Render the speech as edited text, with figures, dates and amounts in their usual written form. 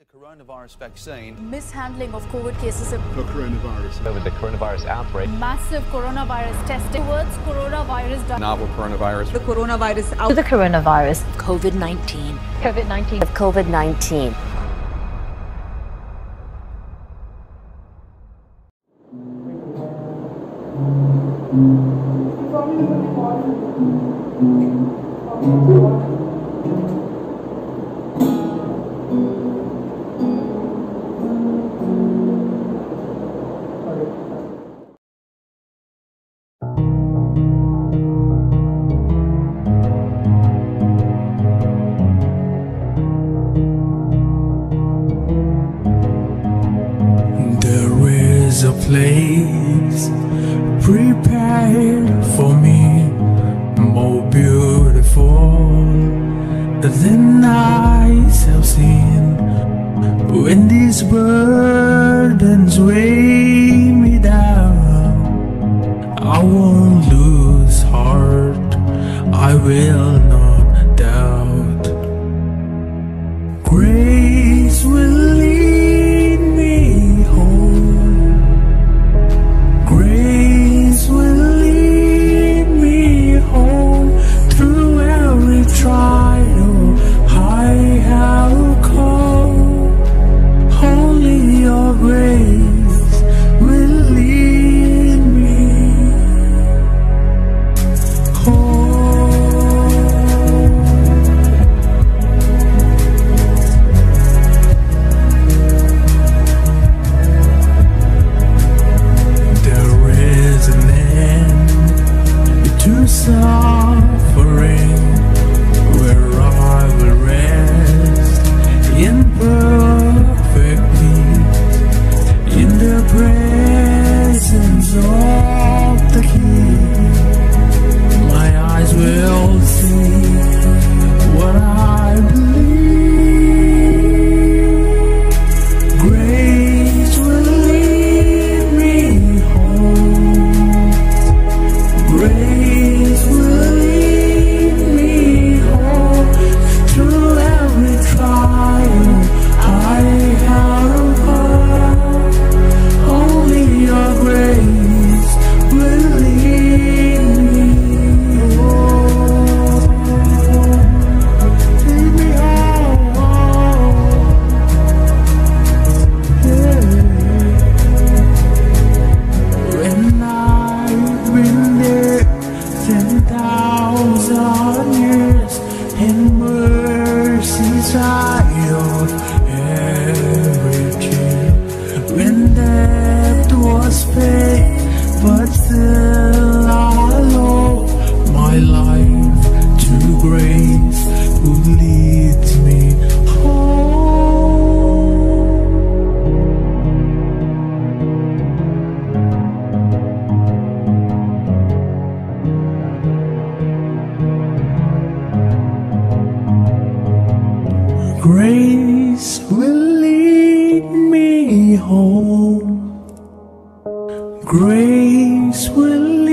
The coronavirus vaccine. Mishandling of COVID cases. For coronavirus. With the coronavirus outbreak. Massive coronavirus testing. Towards coronavirus. Novel coronavirus. The coronavirus outbreak. The coronavirus. COVID-19. COVID-19. Of COVID-19. A place prepared for me, more beautiful than eyes have seen. When these burdens weigh me down, I won't lose heart, I will not doubt. Grace will lead me home, but still I owe my life to grace who leads me home. Grace will lead me home. Grace will